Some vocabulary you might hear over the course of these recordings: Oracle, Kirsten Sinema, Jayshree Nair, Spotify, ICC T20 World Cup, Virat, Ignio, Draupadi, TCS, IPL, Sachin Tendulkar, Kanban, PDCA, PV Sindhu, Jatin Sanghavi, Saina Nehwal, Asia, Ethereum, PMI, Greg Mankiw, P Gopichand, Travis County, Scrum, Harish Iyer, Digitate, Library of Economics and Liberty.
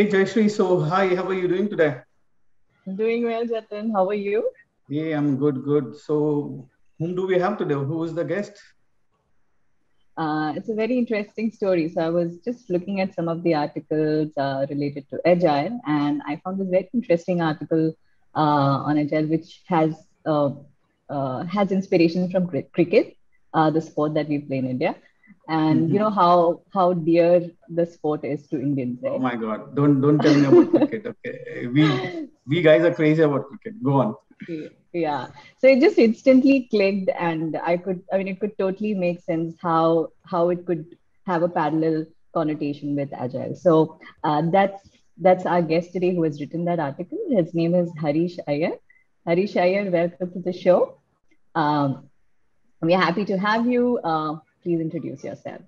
Hey Jayshree, so hi, how are you doing today? Doing well, Jatin. How are you? Yeah, I'm good. So whom do we have today? Who is the guest? It's a very interesting story. So I was just looking at some of the articles related to Agile, and I found this very interesting article on Agile, which has inspiration from cricket, the sport that we play in India. And you know how dear the sport is to Indians. Right? Oh my God! Don't tell me about cricket. Okay, we guys are crazy about cricket. Go on. Yeah. So it just instantly clicked, and it could totally make sense how it could have a parallel connotation with Agile. So that's our guest today who has written that article. His name is Harish Iyer. Harish Iyer, welcome to the show. We are happy to have you. Please introduce yourself.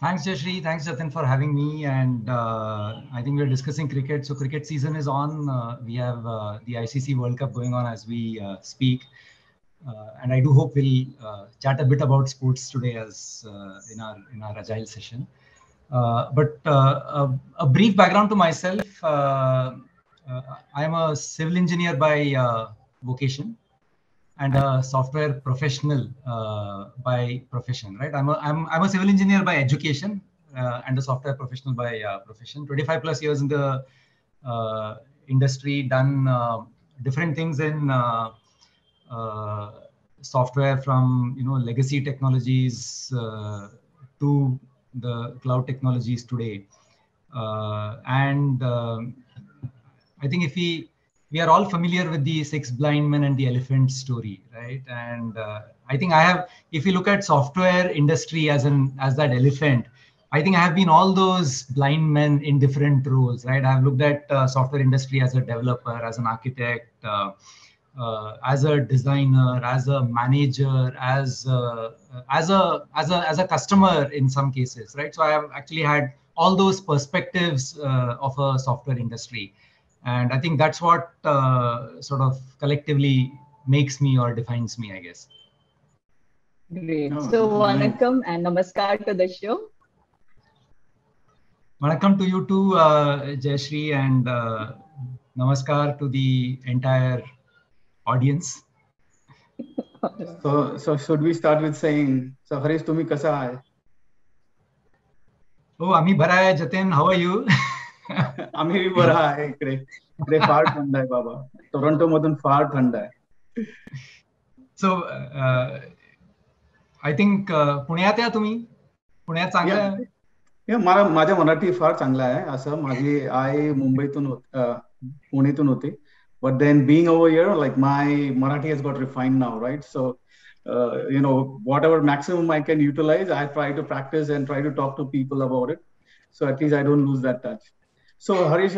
Thanks, Jayshree. Thanks, Jatin, for having me. And I think we're discussing cricket. So cricket season is on. We have the ICC World Cup going on as we speak. And I do hope we'll chat a bit about sports today as in our Agile session. But a brief background to myself. I'm a civil engineer by vocation, and a software professional by profession, right? I'm a civil engineer by education and a software professional by profession. 25 plus years in the industry, done different things in software, from legacy technologies to the cloud technologies today. I think we are all familiar with the six blind men and the elephant story, right? And I think if you look at software industry as that elephant, I think I have been all those blind men in different roles, right? I've looked at software industry as a developer, as an architect, as a designer, as a manager, as a customer in some cases, right? So I have actually had all those perspectives of a software industry. And I think that's what sort of collectively makes me or defines me, I guess. Great. So, Vanakkam and Namaskar to the show. Vanakkam to you too, Jayshree, and Namaskar to the entire audience. So should we start with saying, so Harish, tumi kasa hai? Oh, Ami bhara hai, Jatin, how are you? आम्ही भी बरा आहे इकडे इकडे फार थंड आहे बाबा Toronto मधून फार थंड आहे सो आय थिंक पुण्यात या तुम्ही पुण्यात चांगलं आहे या माझा मराठी फार चांगला आहे असं माझी आई मुंबईतून पुणेतून होती but then being over here like my Marathi has got refined now right so whatever maximum I can utilize I try to practice and try to talk to people about it so at least I don't lose that touch. So Harish,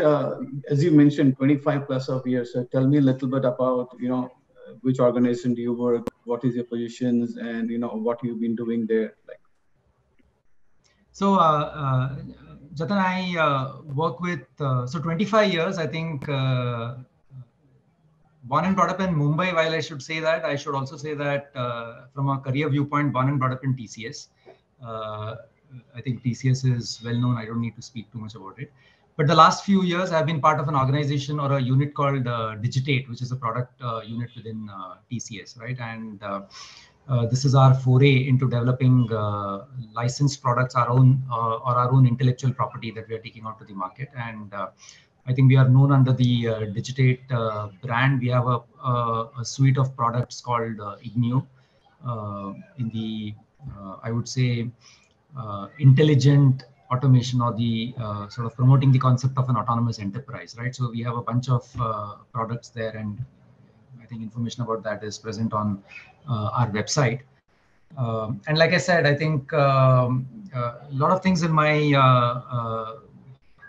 as you mentioned, 25 plus of years. So tell me a little bit about, which organization do you work? What is your positions, and what you've been doing there? So, Jatin, I work with 25 years. I think born and brought up in Mumbai. While I should say that, I should also say that from a career viewpoint, born and brought up in TCS. I think TCS is well known. I don't need to speak too much about it. But the last few years, I've been part of an organization or a unit called Digitate, which is a product unit within TCS, right? And this is our foray into developing licensed products, our own intellectual property that we are taking out to the market. And I think we are known under the Digitate brand. We have a suite of products called Ignio in the, I would say, intelligent automation, or the sort of promoting the concept of an autonomous enterprise, right? So we have a bunch of products there, and I think information about that is present on our website. And like I said, I think a lot of things in my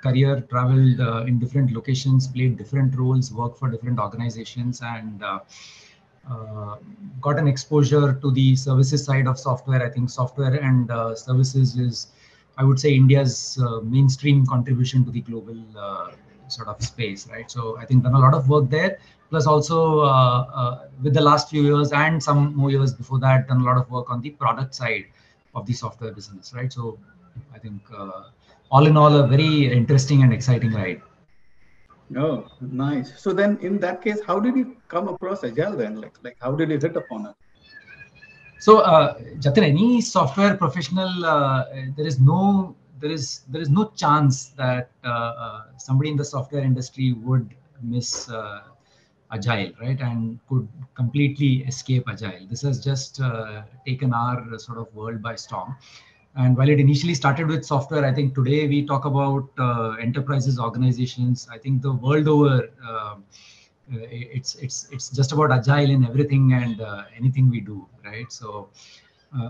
career, traveled in different locations, played different roles, worked for different organizations, and got an exposure to the services side of software. I think software and services is, I would say, India's mainstream contribution to the global sort of space, right? So I think done a lot of work there, plus also with the last few years and some more years before that, done a lot of work on the product side of the software business, right? So I think all in all, a very interesting and exciting ride. Oh, nice. So then in that case, how did you come across Agile then? Like how did you hit upon it? So Jatin, any software professional, there is no chance that somebody in the software industry would miss Agile, right? And could completely escape Agile. This has just taken our sort of world by storm. And while it initially started with software, I think today we talk about enterprises, organizations. I think the world over, it's just about Agile in everything and anything we do, right? So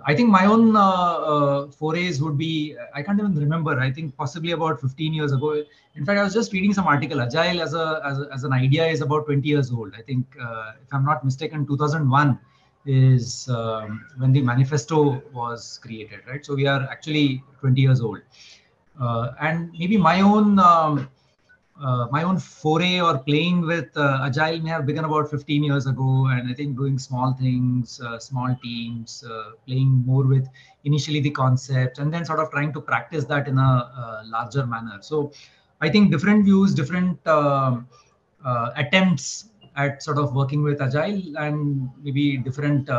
I think my own forays would be, I can't even remember, I think possibly about 15 years ago. In fact, I was just reading some article. Agile as an idea is about 20 years old. I think, if I'm not mistaken, 2001 is when the manifesto was created, right? So we are actually 20 years old. And maybe my own foray or playing with Agile may have begun about 15 years ago, and I think doing small things, small teams, playing more with initially the concept and then sort of trying to practice that in a larger manner. So I think different views, different attempts at sort of working with Agile and maybe different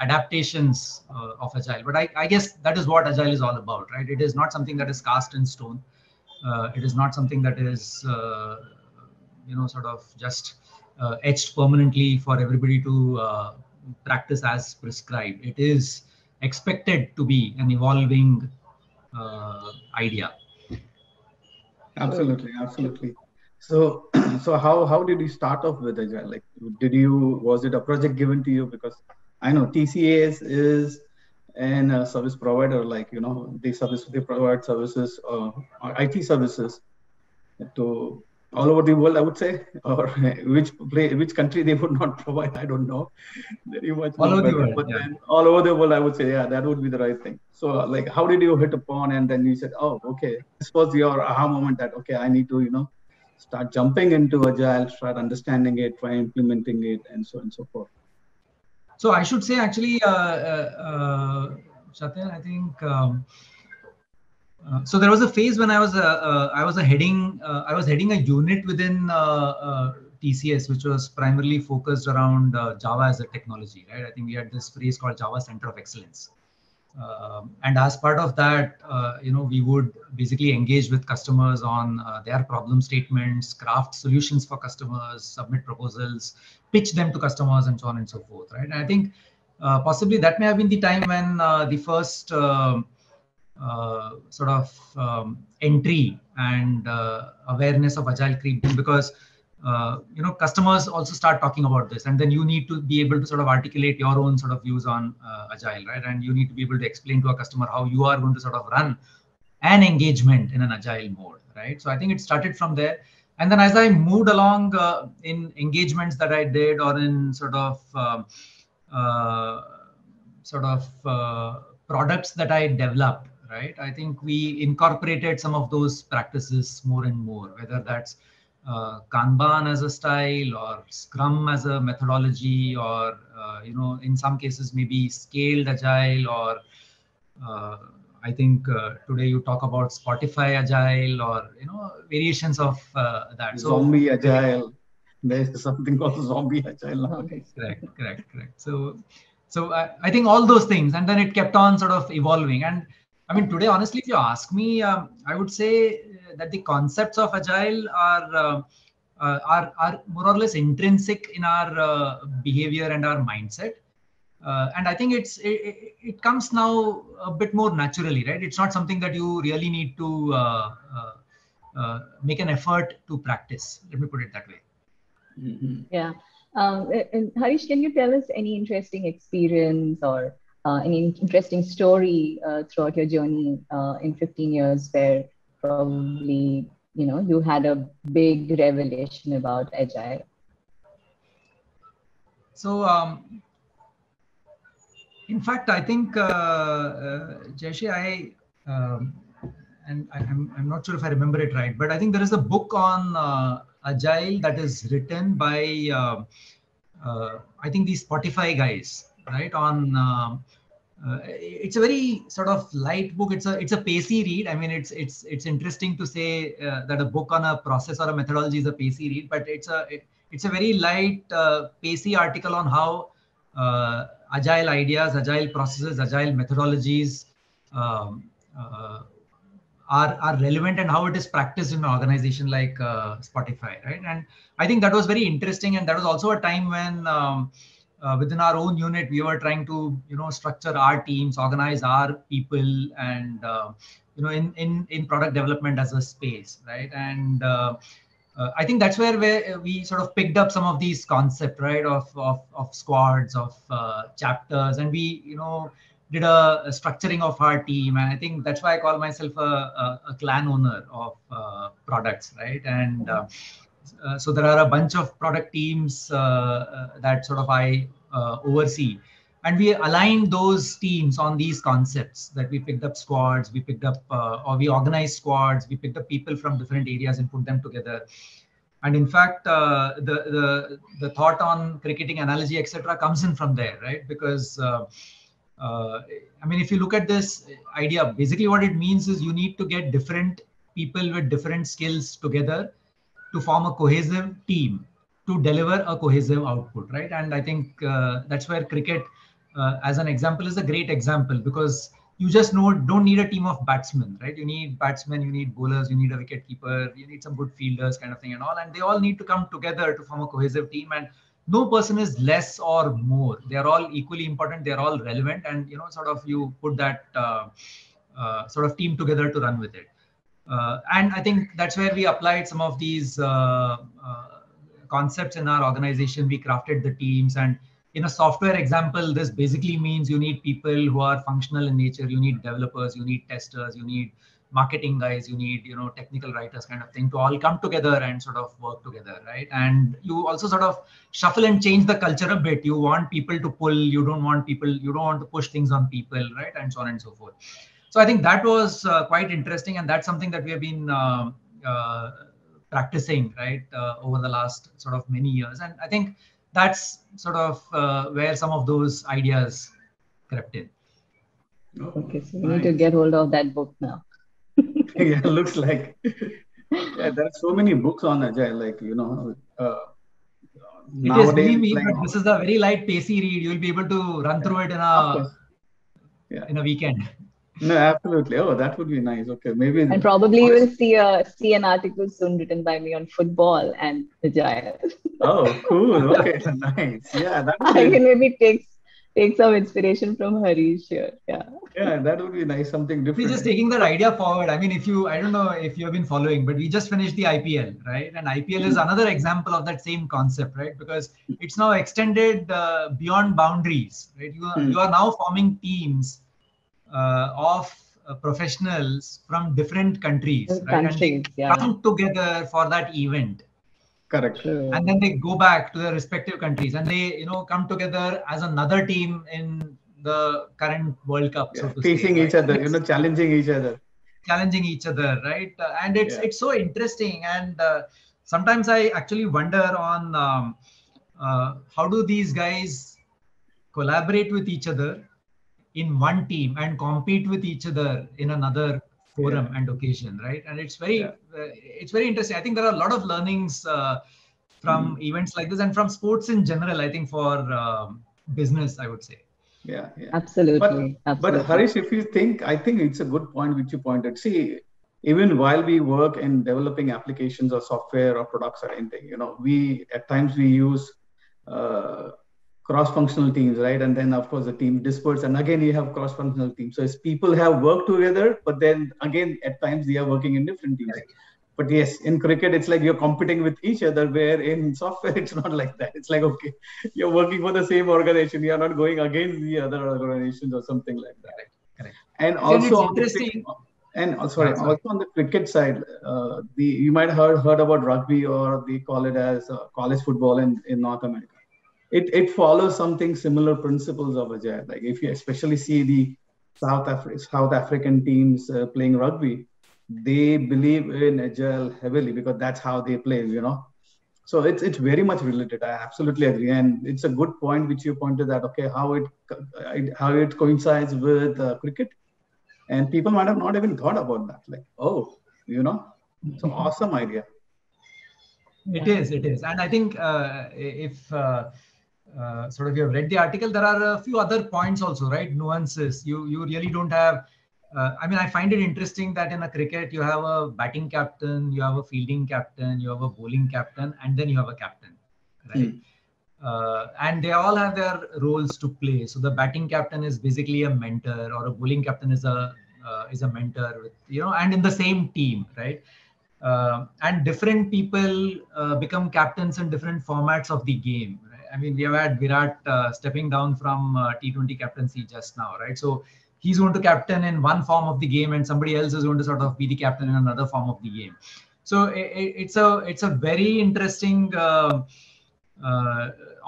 adaptations of Agile. But I guess that is what Agile is all about, right? It is not something that is cast in stone. It is not something that is, sort of just etched permanently for everybody to practice as prescribed. It is expected to be an evolving idea. Absolutely, absolutely. So how did you start off with Agile? Like, was it a project given to you? Because I know TCS is and a service provider, like, they provide services, IT services to all over the world, I would say, or which country they would not provide, I don't know. All over the world, I would say, yeah, that would be the right thing. So like, how did you hit upon, and then you said, oh, okay, this was your aha moment that, okay, I need to, start jumping into Agile, start understanding it, try implementing it, and so on and so forth. So I should say, actually, Jatin, I think, so there was a phase when I was heading a unit within TCS, which was primarily focused around Java as a technology, right? I think we had this phrase called Java Center of Excellence. And as part of that, we would basically engage with customers on their problem statements, craft solutions for customers, submit proposals, pitch them to customers, and so on and so forth, right? And I think possibly that may have been the time when the first sort of entry and awareness of Agile creeped in, because customers also start talking about this, and then you need to be able to sort of articulate your own sort of views on Agile, right? And you need to be able to explain to a customer how you are going to sort of run an engagement in an Agile mode, right? So I think it started from there. And then as I moved along in engagements that I did, or in sort of products that I developed, right? I think we incorporated some of those practices more and more, whether that's Kanban as a style, or Scrum as a methodology, or in some cases maybe scaled Agile, or I think today you talk about Spotify Agile, or variations of that. Zombie Agile. There's something called Zombie Agile nowadays. Correct. So I think all those things, and then it kept on sort of evolving. And I mean, today, honestly, if you ask me, I would say that the concepts of Agile are more or less intrinsic in our behavior and our mindset. And I think it comes now a bit more naturally, right? It's not something that you really need to make an effort to practice. Let me put it that way. Mm-hmm. Yeah. And Harish, can you tell us any interesting experience or an interesting story throughout your journey in 15 years where probably, you had a big revelation about Agile? So, in fact, I think, Jayshree, and I'm not sure if I remember it right, but I think there is a book on Agile that is written by, I think, these Spotify guys, right, on It's a very sort of light book. It's a pacey read. I mean, it's interesting to say that a book on a process or a methodology is a pacey read, but it's a very light pacey article on how agile ideas, agile processes, agile methodologies are relevant and how it is practiced in an organization like Spotify, right? And I think that was very interesting, and that was also a time when within our own unit, we were trying to, structure our teams, organize our people, and in product development as a space, right? And I think that's where we sort of picked up some of these concepts, right? Of squads, of chapters, and we did a structuring of our team, and I think that's why I call myself a clan owner of products, right? And so there are a bunch of product teams that sort of I oversee, and we aligned those teams on these concepts that we picked up squads, we picked up or we organized squads, we picked up people from different areas and put them together. And in fact, the thought on cricketing analogy, etc., comes in from there, right? Because I mean, if you look at this idea, basically what it means is you need to get different people with different skills together to form a cohesive team, to deliver a cohesive output, right? And I think that's where cricket, as an example, is a great example, because you just don't need a team of batsmen, right? You need batsmen, you need bowlers, you need a wicketkeeper, you need some good fielders kind of thing and all, and they all need to come together to form a cohesive team, and no person is less or more. They are all equally important, they are all relevant, and sort of you put that sort of team together to run with it. And I think that's where we applied some of these concepts in our organization. We crafted the teams, and in a software example, this basically means you need people who are functional in nature. You need developers, you need testers, you need marketing guys, you need technical writers kind of thing to all come together and sort of work together, right? And you also sort of shuffle and change the culture a bit. You want people to pull. You don't want to push things on people, right? And so on and so forth. So I think that was quite interesting, and that's something that we have been practicing, right, over the last sort of many years. And I think that's sort of where some of those ideas crept in. Okay, so we need to get hold of that book now. Yeah, looks like. Yeah, there are so many books on Agile, like, nowadays. It is, like, this is a very light, pacey read. You'll be able to run through it in a weekend. No, absolutely. Oh, that would be nice. Okay, maybe. And probably you will see an article soon written by me on football and Agile. Oh, cool. Okay, nice. Yeah, that. I can maybe take some inspiration from Harish here. Yeah. Yeah, that would be nice. Something different. We're just taking that idea forward. I mean, I don't know if you have been following, but we just finished the IPL, right? And IPL is another example of that same concept, right? Because it's now extended beyond boundaries, right? You are now forming teams of professionals from different countries, come together for that event. Correct. And then they go back to their respective countries, and they come together as another team in the current World Cup. Yeah, challenging each other, right? And it's so interesting. And sometimes I actually wonder on how do these guys collaborate with each other in one team and compete with each other in another forum and occasion, right? And it's very interesting. I think there are a lot of learnings from events like this and from sports in general, I think, for business, I would say. Yeah, yeah. Absolutely. But Harish, if you think, I think it's a good point which you pointed. See, even while we work in developing applications or software or products or anything, we use cross-functional teams, right? And then of course the team disperses, and again you have cross-functional teams. So as people have worked together, but then again at times they are working in different teams. Right. But yes, in cricket it's like you're competing with each other, where in software it's not like that. It's like, okay, you're working for the same organization. You are not going against the other organizations or something like that. Right. Correct. And also interesting. Also on the cricket side, you might have heard about rugby, or they call it as college football in North America. It follows something similar principles of Agile. Like if you especially see the South African teams playing rugby, they believe in Agile heavily because that's how they play. So it's very much related. I absolutely agree, and it's a good point which you pointed that okay, how it coincides with cricket, and people might have not even thought about that. Like, oh, you know, it's an awesome idea. It is, and I think if sort of you have read the article, there are a few other points also, right? Nuances. You really don't have. I mean, I find it interesting that in a cricket, you have a batting captain, you have a fielding captain, you have a bowling captain, and then you have a captain, right? And they all have their roles to play. So the batting captain is basically a mentor, or a bowling captain is a mentor, with, you know, and in the same team, right? And different people become captains in different formats of the game. Right? I mean, we have had Virat stepping down from T20 captaincy just now, right? So he's going to captain in one form of the game, and somebody else is going to sort of be the captain in another form of the game. So it's a very interesting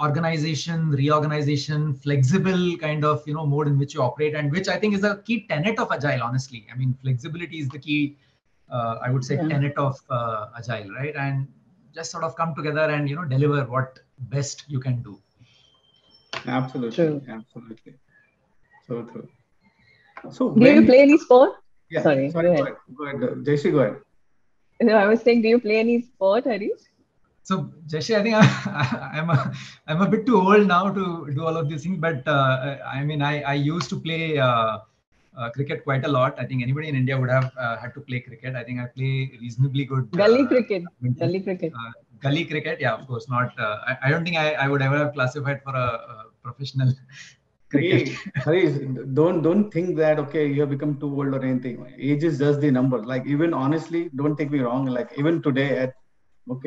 organization, reorganization, flexible kind of, you know, mode in which you operate, and which I think is a key tenet of Agile. Honestly, I mean, flexibility is the key, I would say, tenet of Agile, right? And just sort of come together and, you know, deliver what best you can do. Absolutely, true. Absolutely, so true. So do you play any sport? Yeah. Sorry, go ahead. Jayshree, go ahead. No, I was saying, do you play any sport, Harish? So, Jayshree, I think I'm a bit too old now to do all of these things. But I mean, I used to play cricket quite a lot. I think anybody in India would have had to play cricket. I think I play reasonably good. Gully cricket. Gully cricket, yeah, of course. Not. I don't think I would ever have classified for a professional. Hey, Harish, don't think that okay, you have become too old or anything. Age is just the number. Like, even honestly, don't take me wrong. Like, even today,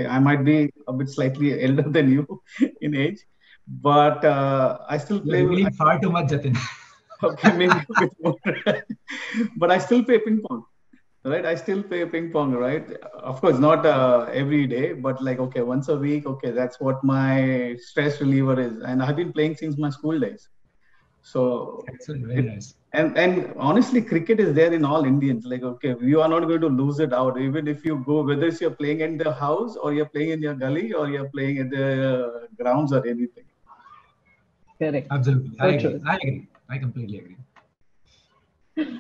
I might be a bit slightly elder than you in age, but I still play. You're really far too much, Jatin. Okay, maybe a bit more. But I still play ping pong, right? Of course, not every day, but like okay, once a week. Okay, that's what my stress reliever is, and I've been playing since my school days. So excellent, very nice. And honestly, cricket is there in all Indians. Like, okay, you are not going to lose it out. Even if you go, whether it's you're playing in the house or you're playing in your gully or you're playing in the grounds or anything. Correct. Absolutely. I agree. I completely agree.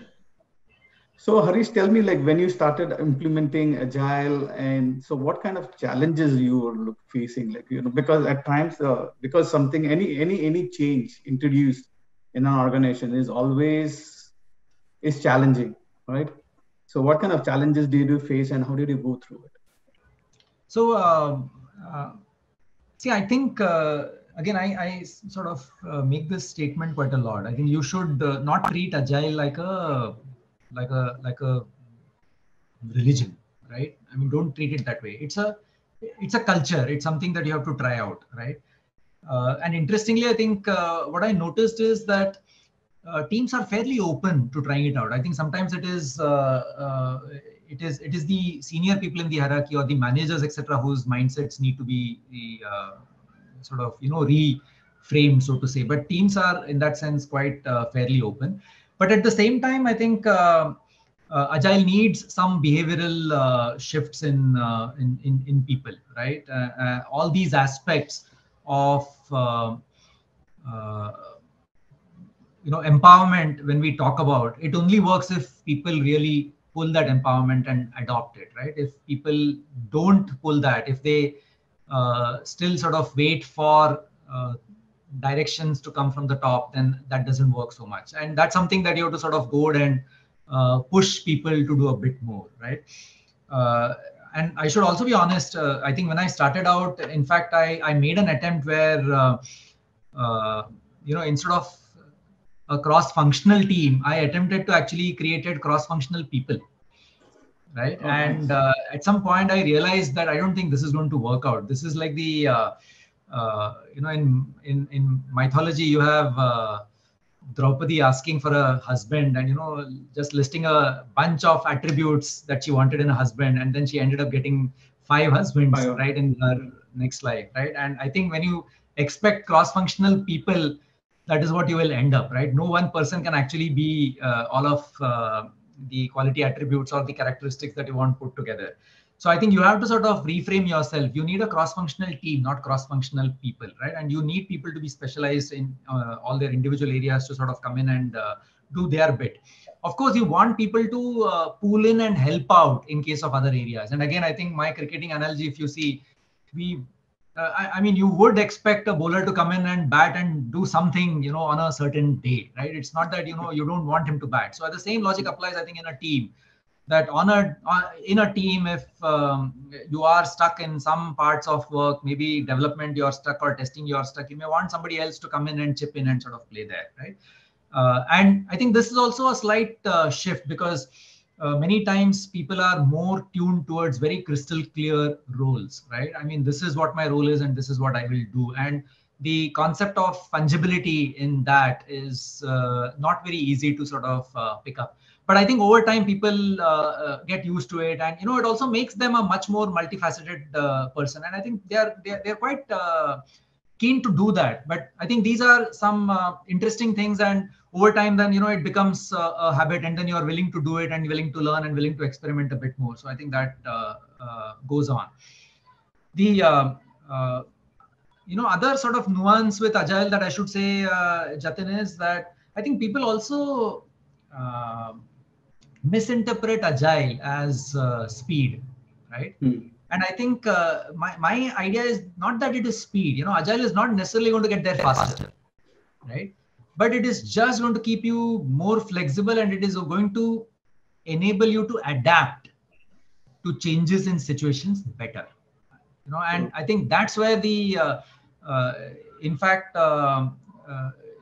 So Harish, tell me, like, when you started implementing Agile, and so what kind of challenges you were facing? Like, you know, because at times, because something, any change introduced in an organization is always challenging, right? So what kind of challenges did you face, and how did you go through it? So, see, I think, again, I sort of make this statement quite a lot. I think you should not treat Agile like a religion, right? I mean, don't treat it that way. It's a culture. It's something that you have to try out, right? And interestingly, I think what I noticed is that teams are fairly open to trying it out. I think sometimes it is the senior people in the hierarchy or the managers, etc., whose mindsets need to be sort of, you know, reframed, so to say. But teams are in that sense quite fairly open. But at the same time, I think Agile needs some behavioral shifts in people, right? All these aspects of you know, empowerment, when we talk about it, only works if people really pull that empowerment and adopt it, right? If people don't pull that, if they still sort of wait for directions to come from the top, then that doesn't work so much. And that's something that you have to sort of goad and push people to do a bit more, right? And I should also be honest, I think when I started out, in fact, I made an attempt where, you know, instead of a cross-functional team, I attempted to actually create cross-functional people, right? Oh, and nice. At some point, I realized that I don't think this is going to work out. This is like the, you know, in mythology, you have Draupadi asking for a husband and, you know, just listing a bunch of attributes that she wanted in a husband, and then she ended up getting 5 husbands, right, in her next life, right? And I think when you expect cross-functional people, that is what you will end up, right? No one person can actually be all of the quality attributes or the characteristics that you want put together. So I think you have to sort of reframe yourself. You need a cross-functional team, not cross-functional people, right? And you need people to be specialized in all their individual areas to sort of come in and do their bit. Of course, you want people to pool in and help out in case of other areas. And again, I think my cricketing analogy, if you see, I mean, you would expect a bowler to come in and bat and do something, you know, on a certain day, right? It's not that, you know, you don't want him to bat. So the same logic applies, I think, in a team. That in a team, if you are stuck in some parts of work, maybe development you're stuck or testing you're stuck, you may want somebody else to come in and chip in and sort of play there, right? And I think this is also a slight shift because many times people are more tuned towards very crystal clear roles, right? I mean, this is what my role is and this is what I will do. And the concept of fungibility in that is not very easy to sort of pick up. But I think over time, people get used to it. And, you know, it also makes them a much more multifaceted person. And I think they're quite keen to do that. But I think these are some interesting things. And over time, then, you know, it becomes a habit. And then you're willing to do it and willing to learn and willing to experiment a bit more. So I think that goes on. The, you know, other sort of nuance with Agile that I should say, Jatin, is that I think people also misinterpret Agile as speed, right? And I think my idea is not that it is speed. You know, Agile is not necessarily going to get there faster, right? But it is just going to keep you more flexible and it is going to enable you to adapt to changes in situations better, you know? And I think that's where the, in fact,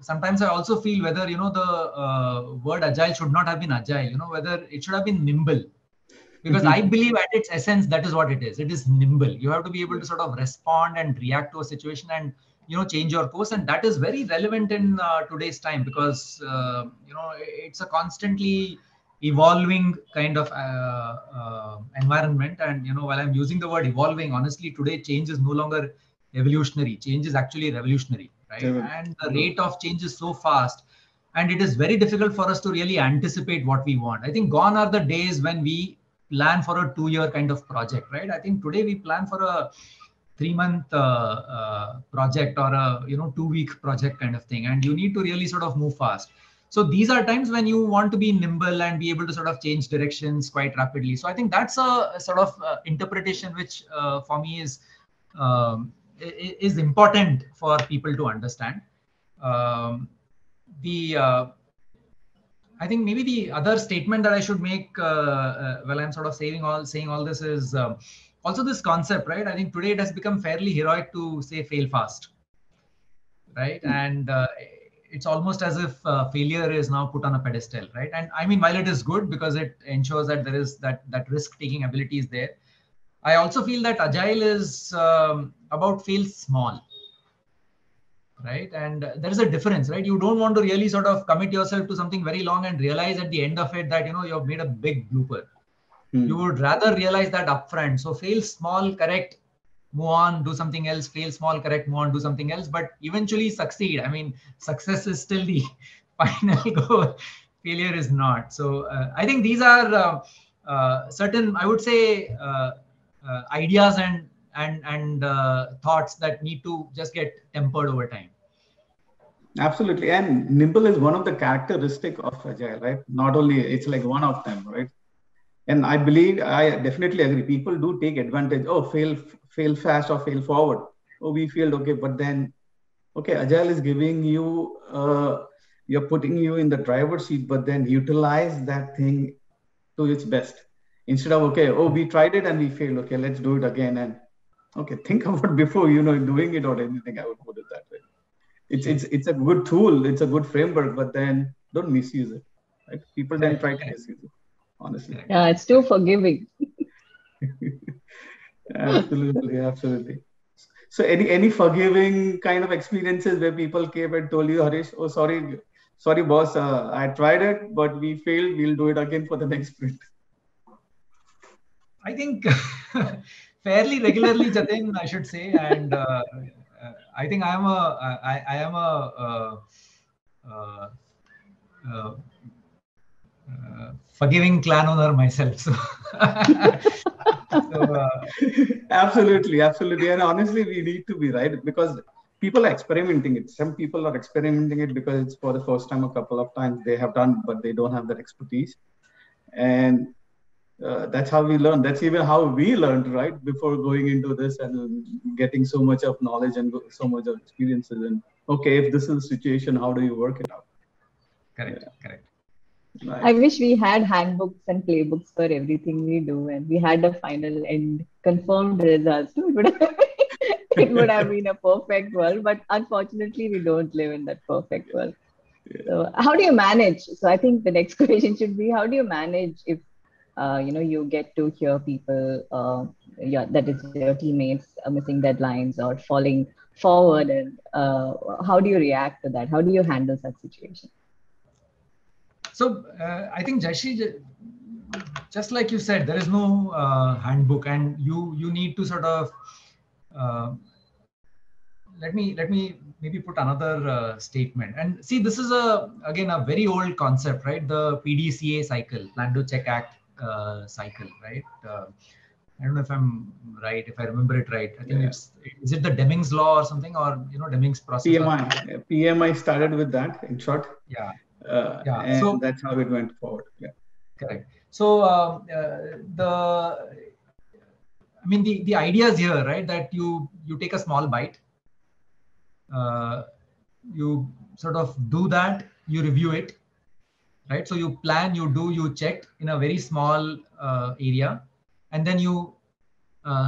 sometimes I also feel whether, you know, the word agile should not have been agile, you know, whether it should have been nimble, because I believe at its essence, that is what it is. It is nimble. You have to be able to sort of respond and react to a situation and, you know, change your course. And that is very relevant in today's time because, you know, it's a constantly evolving kind of environment. And, you know, while I'm using the word evolving, honestly, today change is no longer evolutionary. Change is actually revolutionary. Right? And the rate of change is so fast and it is very difficult for us to really anticipate what we want. I think gone are the days when we plan for a 2-year kind of project, right? I think today we plan for a 3-month project or a, you know, 2-week project kind of thing. And you need to really sort of move fast. So these are times when you want to be nimble and be able to sort of change directions quite rapidly. So I think that's a sort of interpretation, which for me is important for people to understand. I think maybe the other statement that I should make while I'm sort of saying all this is also this concept, right? I think today it has become fairly heroic to say fail fast, right? And it's almost as if failure is now put on a pedestal, right? And I mean, while it is good because it ensures that there is that risk-taking ability is there, I also feel that Agile is about fail small, right? And there is a difference, right? You don't want to really sort of commit yourself to something very long and realize at the end of it that, you know, you have made a big blooper. You would rather realize that upfront. So fail small, correct, move on, do something else, fail small, correct, move on, do something else, but eventually succeed. I mean, success is still the final goal. Failure is not. So I think these are certain, I would say, ideas and thoughts that need to just get tempered over time. Absolutely. And nimble is one of the characteristics of Agile, right? Not only, it's like one of them, right? And I believe, I definitely agree. People do take advantage. Oh, fail fast or fail forward. Oh, we failed. Okay. But then, okay, Agile is giving you, you're putting you in the driver's seat, but then utilize that thing to its best. Instead of, okay, oh, we tried it and we failed. Okay, let's do it again. And okay, think about before, you know, doing it or anything, I would put it that way. It's a good tool. It's a good framework, but then don't misuse it. Right? People then try to misuse it, honestly. Yeah, it's too forgiving. Absolutely, absolutely. So any forgiving kind of experiences where people came and told you, Harish, oh, sorry, boss, I tried it, but we failed. We'll do it again for the next sprint. I think fairly regularly, Jatin, I should say, and I think I am a forgiving clan owner myself. So, absolutely, and honestly, we need to be right because people are experimenting it. Some people are experimenting it because it's for the first time. A couple of times they have done, but they don't have that expertise, and that's how we learn. That's even how we learned, right? Before going into this and getting so much of knowledge and so much of experiences, and okay, if this is the situation, how do you work it out? Correct, yeah. Correct. Right. I wish we had handbooks and playbooks for everything we do, and we had a final and confirmed results. It would have been a perfect world, but unfortunately, we don't live in that perfect world. Yeah. So, how do you manage? So, I think the next question should be: how do you manage if you get to hear people, that is your teammates, missing deadlines or falling forward, and how do you react to that? How do you handle such situations? So I think Jayshree, just like you said, there is no handbook, and you need to sort of let me maybe put another statement. And see, this is again a very old concept, right? The PDCA cycle, Plan Do Check Act cycle, right? I don't know if I'm right, if I remember it right. I think is it the Deming's law or something, or Deming's process? PMI started with that, in short. Yeah. And so that's how it went forward. Yeah, correct. So the idea is here, right? That you take a small bite, you sort of do that, you review it, right? So you plan, you do, you check in a very small area, and then you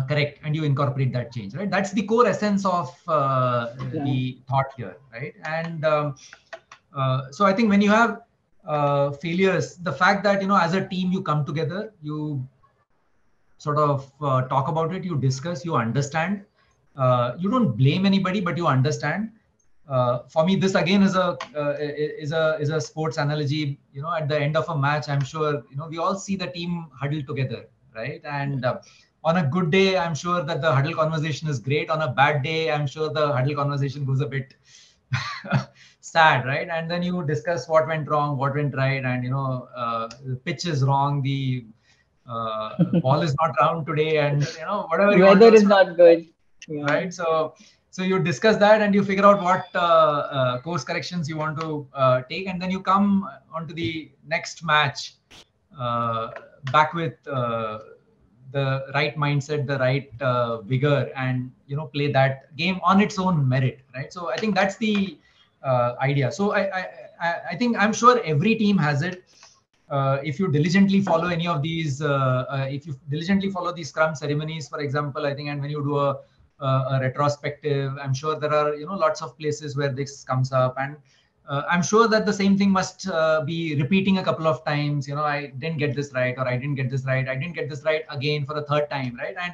correct and you incorporate that change, right? That's the core essence of the thought here, right? And so I think when you have failures, the fact that, as a team, you come together, you sort of talk about it, you discuss, you understand, you don't blame anybody, but you understand. For me, this again is a sports analogy. At the end of a match, I'm sure, we all see the team huddle together, right? And on a good day, I'm sure that the huddle conversation is great. On a bad day, I'm sure the huddle conversation goes a bit sad, right? And then you discuss what went wrong, what went right, and the pitch is wrong, the ball is not round today, and whatever. Weather is not good, right? So you discuss that and you figure out what course corrections you want to take, and then you come onto the next match back with the right mindset, the right vigor, and play that game on its own merit, right? So I think that's the idea. So I think I'm sure every team has it. If you diligently follow any of these, if you diligently follow these scrum ceremonies, for example, I think, and when you do a retrospective, I'm sure there are lots of places where this comes up, and I'm sure that the same thing must be repeating a couple of times. I didn't get this right, or I didn't get this right. I didn't get this right again for a third time, right? And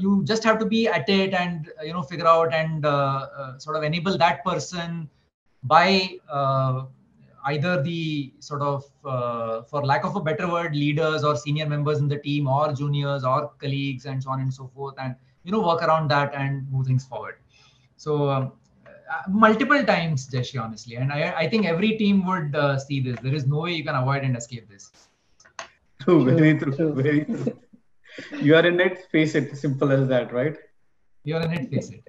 you just have to be at it and, figure out and sort of enable that person by either the sort of, for lack of a better word, leaders or senior members in the team or juniors or colleagues and so on and so forth, and, work around that and move things forward. So multiple times, Jayshree, honestly, and I think every team would see this. There is no way you can avoid and escape this. True, very true. You are in it, face it. Simple as that, right? You are in it, face it.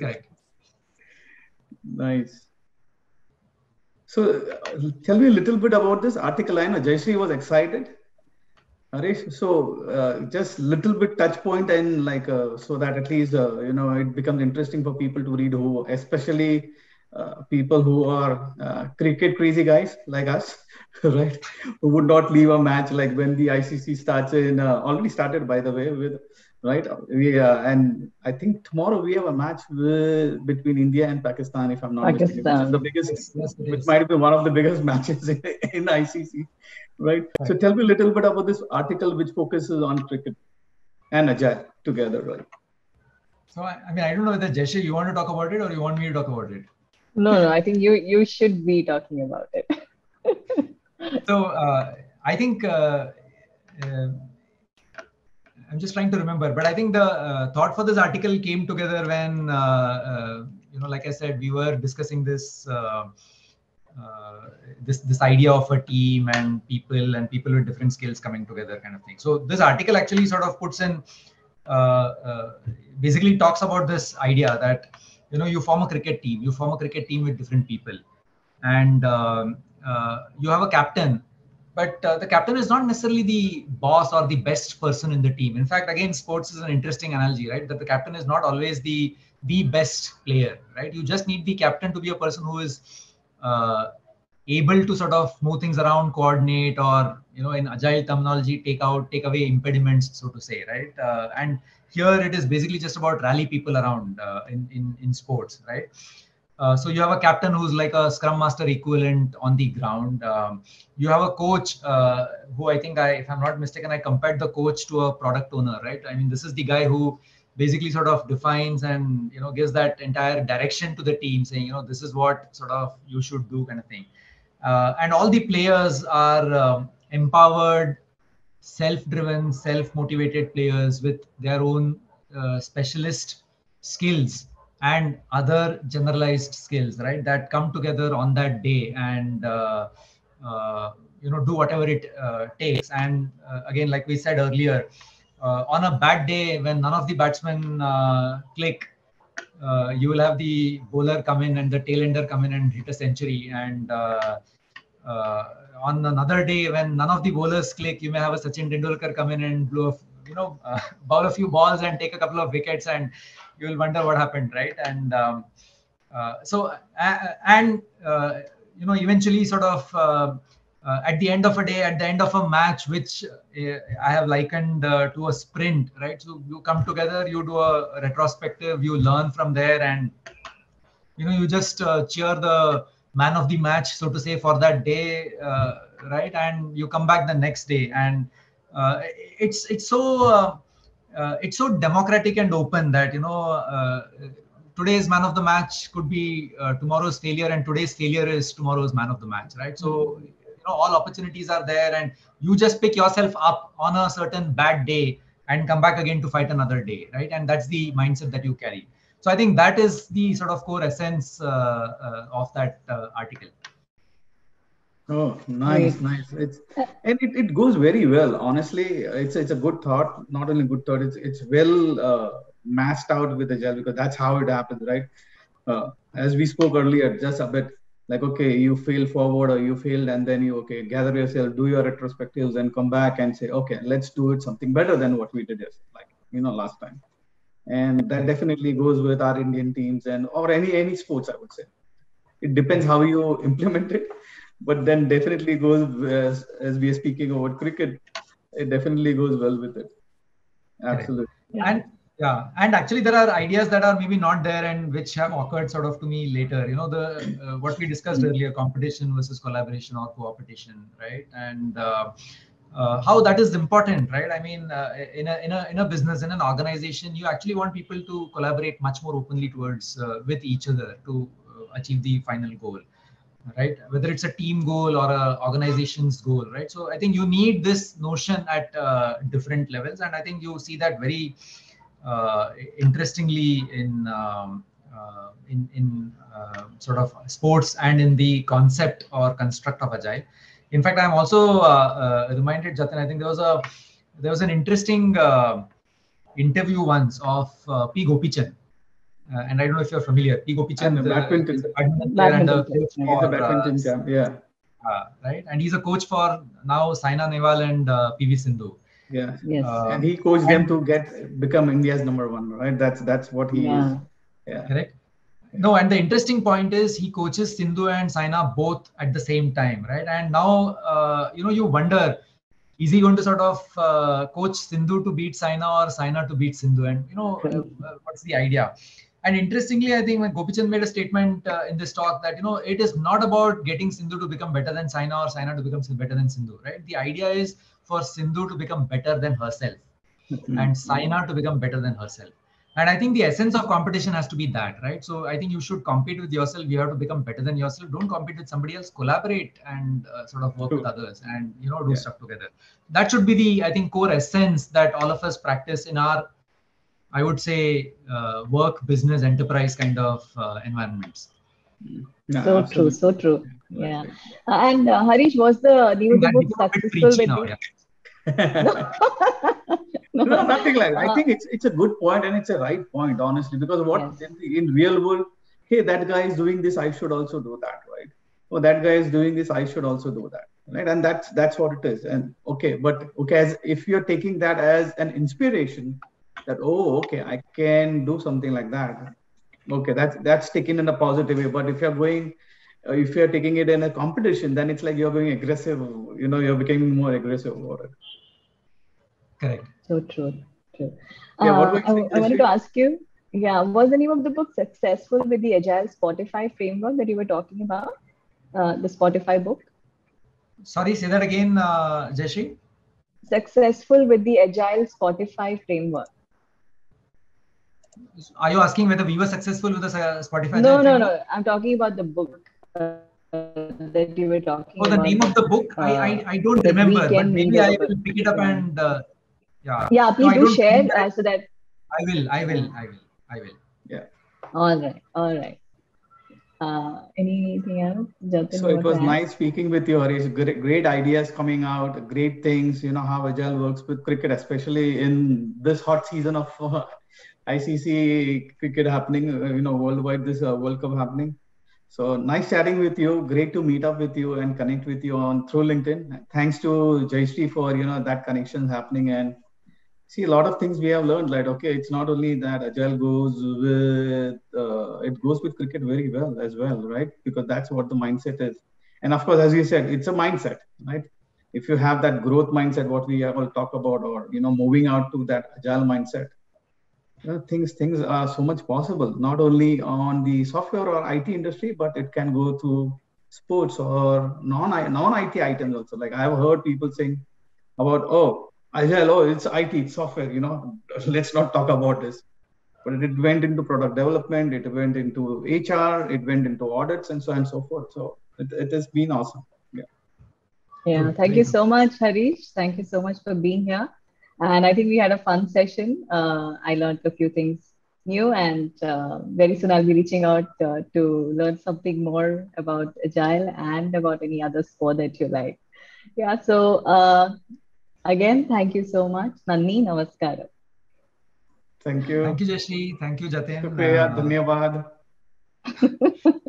Correct. Nice. So, tell me a little bit about this article. I know Jayshree was excited. Harish, so just little bit touch point and so that at least, it becomes interesting for people to read, who, especially people who are cricket crazy guys like us, right? Who would not leave a match like when the ICC starts already started, by the way, with, right? And I think tomorrow we have a match between India and Pakistan, if I'm not mistaken. Which is the biggest, which might be one of the biggest matches in ICC, right? So tell me a little bit about this article which focuses on cricket and Agile together, right? So, I don't know whether Jayshree, you want to talk about it or you want me to talk about it? No, I think you should be talking about it. So I think I'm just trying to remember, but I think the thought for this article came together when, like I said, we were discussing this this idea of a team and people with different skills coming together kind of thing. So this article actually sort of puts in, basically talks about this idea that, you know, you form a cricket team with different people, and you have a captain, but the captain is not necessarily the boss or the best person in the team. In fact, again, sports is an interesting analogy, right? That the captain is not always the best player, right? You just need the captain to be a person who is able to sort of move things around, coordinate, or, you know, in agile terminology, take away impediments, so to say, right? And here it is basically just about rally people around in sports, right? So you have a captain who's like a scrum master equivalent on the ground. You have a coach who I think, if I'm not mistaken, I compared the coach to a product owner, right? I mean, this is the guy who basically sort of defines and, you know, gives that entire direction to the team, saying, you know, this is what sort of you should do kind of thing. And all the players are empowered, self-driven, self-motivated players with their own specialist skills and other generalized skills, right, that come together on that day and, you know, do whatever it takes. And again, like we said earlier, on a bad day when none of the batsmen click, you will have the bowler come in and the tail-ender come in and hit a century. And on another day when none of the bowlers click, you may have a Sachin Tendulkar come in and bowl a few balls and take a couple of wickets, and you will wonder what happened, right? And you know, eventually sort of at the end of a day, at the end of a match, which I have likened to a sprint, right? So you come together, you do a retrospective, you learn from there, and, you know, you just cheer the man of the match, so to say, for that day, right? And you come back the next day, and it's so democratic and open that, you know, today's man of the match could be tomorrow's failure, and today's failure is tomorrow's man of the match, right? So, you know, all opportunities are there, and you just pick yourself up on a certain bad day and come back again to fight another day, right? And that's the mindset that you carry. So I think that is the sort of core essence of that article. Oh, nice. It goes very well. Honestly, it's a good thought. Not only good thought, it's well masked out with the gel, because that's how it happens, right? As we spoke earlier, just a bit. Like, okay, you fail forward or you failed, and then you, okay, gather yourself, do your retrospectives, and come back and say, okay, let's do it something better than what we did, like, you know, last time. And that definitely goes with our Indian teams and or any sports, I would say. It depends how you implement it, but then definitely goes, as we are speaking about cricket, it definitely goes well with it. Absolutely. And actually there are ideas that are maybe not there and which have occurred sort of to me later, you know, what we discussed earlier, competition versus collaboration or cooperation, right? And how that is important, right? I mean, in a business, in an organization, you actually want people to collaborate much more openly towards with each other to achieve the final goal, right? Whether it's a team goal or an organization's goal, right? So I think you need this notion at different levels, and I think you see that very interestingly in sort of sports and in the concept or construct of agile. In fact, I'm also reminded, Jatin, I think there was an interesting interview once of P Gopichand, and I don't know if you're familiar. P Gopichand, badminton champ, yeah, right, and he's a coach for now Saina Nehwal and PV Sindhu. Yeah. Yes. And he coached them to become India's #1, right? That's what he is. Yeah. Correct. No, and the interesting point is he coaches Sindhu and Saina both at the same time, right? And now, you know, you wonder, is he going to sort of coach Sindhu to beat Saina or Saina to beat Sindhu? And, you know, what's the idea? And interestingly, I think when Gopichand made a statement in this talk that, you know, it is not about getting Sindhu to become better than Saina or Saina to become better than Sindhu, right? The idea is for Sindhu to become better than herself and Saina to become better than herself. And I think the essence of competition has to be that, right? So I think you should compete with yourself. You have to become better than yourself. Don't compete with somebody else. Collaborate and sort of work with others and, you know, do stuff together. That should be the, I think, core essence that all of us practice in our, I would say, work, business, enterprise kind of environments. So true. Yeah. And Harish, was the news report successful with now, No, nothing like that. I think it's a good point and it's a right point, honestly, because in real world, hey, that guy is doing this, I should also do that, right? Or that guy is doing this, I should also do that, right? And that's what it is. And as if you're taking that as an inspiration, that I can do something like that. Okay, that's taken in a positive way. But if you're going, if you're taking it in a competition, then it's like you're being aggressive. You know, you're becoming more aggressive about it. Correct. So true. Yeah, I wanted to ask you. Yeah, was the name of the book successful with the Agile Spotify framework that you were talking about? The Spotify book. Sorry, say that again, Jayshree. Successful with the Agile Spotify framework. Are you asking whether we were successful with the Spotify? No. I'm talking about the book that you were talking about. Oh, the name of the book? I don't remember, but maybe I will pick it up and Yeah, please do share so that... I will. Yeah. All right. Anything else? Jatin, so it was nice speaking with you, Harish. Great ideas coming out, great things, you know, how Agile works with cricket, especially in this hot season of... ICC cricket happening, worldwide, this World Cup happening. So nice chatting with you. Great to meet up with you and connect with you through LinkedIn. Thanks to Jayshree for, that connection happening. And see, a lot of things we have learned, like, it's not only that Agile goes with cricket very well as well, right? Because that's what the mindset is. And of course, as you said, it's a mindset, right? If you have that growth mindset, what we all talk about, or, moving out to that Agile mindset, things are so much possible, not only on the software or IT industry, but it can go to sports or non-IT items also. Like I've heard people saying about, Agile, it's IT, it's software, let's not talk about this. But it went into product development, it went into HR, it went into audits and so on and so forth. So it has been awesome. Yeah. Thank you so much, Harish. Thank you so much for being here. And I think we had a fun session. I learned a few things new, and very soon I'll be reaching out to learn something more about Agile and about any other sport that you like. Yeah, so again, thank you so much. Nanni, namaskar. Thank you. Thank you, Jayshree. Thank you, Jatin. Shukriya, dhanyawad.